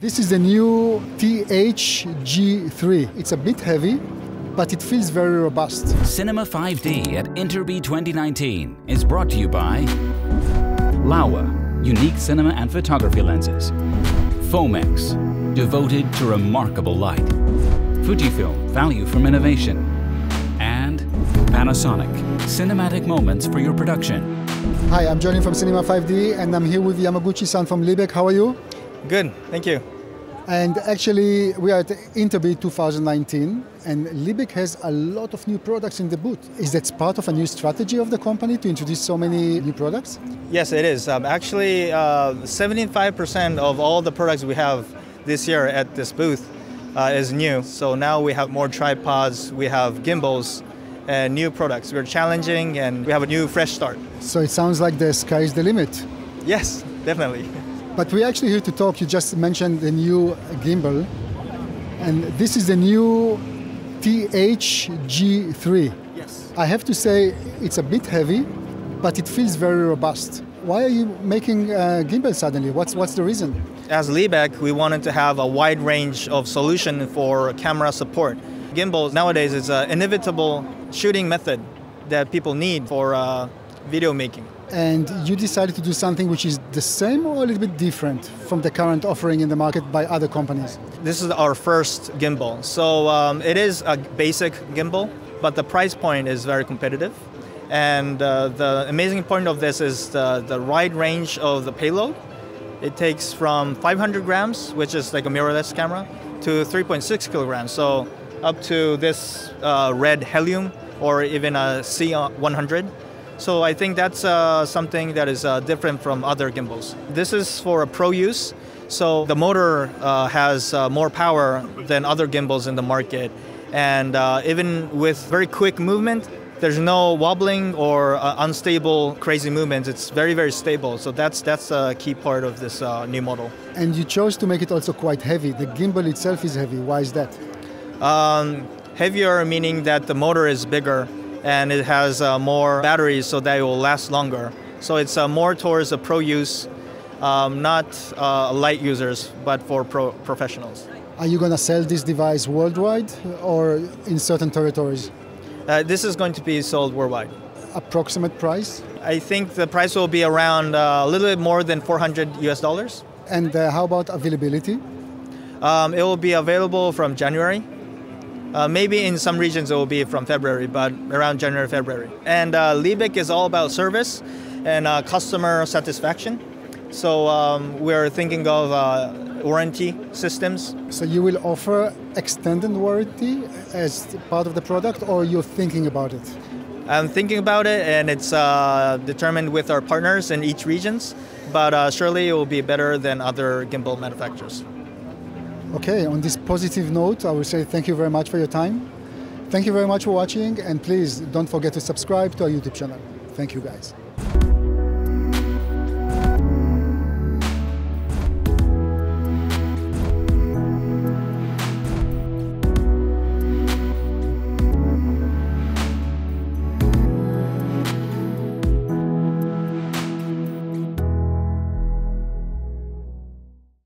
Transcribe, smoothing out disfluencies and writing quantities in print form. This is the new TH-G3. It's a bit heavy, but it feels very robust. Cinema 5D at Inter BEE 2019 is brought to you by Laowa, unique cinema and photography lenses. Fomex, devoted to remarkable light. Fujifilm, value from innovation. And Panasonic, cinematic moments for your production. Hi, I'm Johnny from Cinema 5D, and I'm here with Yamaguchi-san from Libec. How are you? Good, thank you. And actually, we are at Inter BEE 2019, and Libec has a lot of new products in the booth. Is that part of a new strategy of the company to introduce so many new products? Yes, it is. Actually, 75% of all the products we have this year at this booth is new. So now we have more tripods, we have gimbals, and new products. We're challenging, and we have a new fresh start. So it sounds like the sky is the limit. Yes, definitely. But we're actually here to talk. You just mentioned the new gimbal, and this is the new TH-G3. Yes. I have to say it's a bit heavy, but it feels very robust. Why are you making a gimbal suddenly? What's the reason? As Libec, we wanted to have a wide range of solution for camera support. Gimbals nowadays is an inevitable shooting method that people need for video making. And you decided to do something which is the same or a little bit different from the current offering in the market by other companies? This is our first gimbal. So it is a basic gimbal, but the price point is very competitive. And the amazing point of this is the wide range of the payload. It takes from 500 grams, which is like a mirrorless camera, to 3.6 kilograms. So up to this red Helium or even a C100. So I think that's something that is different from other gimbals. This is for a pro use, so the motor has more power than other gimbals in the market. And even with very quick movement, there's no wobbling or unstable, crazy movements. It's very, very stable. So that's a key part of this new model. And you chose to make it also quite heavy. The gimbal itself is heavy. Why is that? Heavier meaning that the motor is bigger, and it has more batteries so that it will last longer. So it's more towards a pro use, not light users, but for professionals. Are you going to sell this device worldwide or in certain territories? This is going to be sold worldwide. Approximate price? I think the price will be around a little bit more than $400 US. And how about availability? It will be available from January. Maybe in some regions it will be from February, but around January, February. And Libec is all about service and customer satisfaction. So we're thinking of warranty systems. So you will offer extended warranty as part of the product, or you're thinking about it? I'm thinking about it, and it's determined with our partners in each regions. But surely it will be better than other gimbal manufacturers. Okay, on this positive note, I will say thank you very much for your time. Thank you very much for watching, and please don't forget to subscribe to our YouTube channel. Thank you, guys.